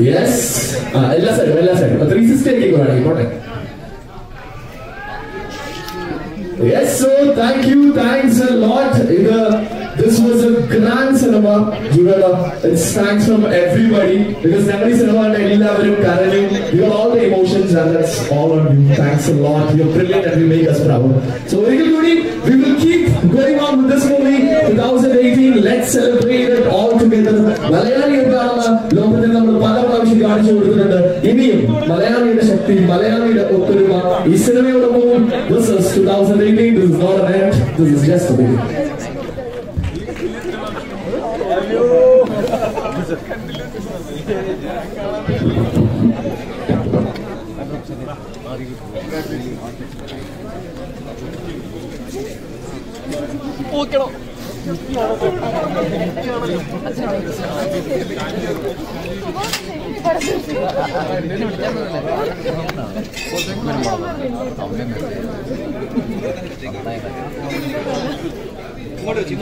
Yes. Ella said. But 360 important. Yes, so thank you, thanks a lot. This was a grand cinema, Jurada. It's thanks from everybody because every cinema and elaborate Karanu, you have all the emotions and that's all on you. Thanks a lot. You're brilliant and you make us proud. So we will keep going on with this movie, 2018. Let's celebrate it all together. Malayali Karama, Lopathan Palapashi Garchu, Indian, Malayali Shakti, Malayali Okurima, Isinami Moon. This is 2018. This is not an end, this is just a movie. Okay.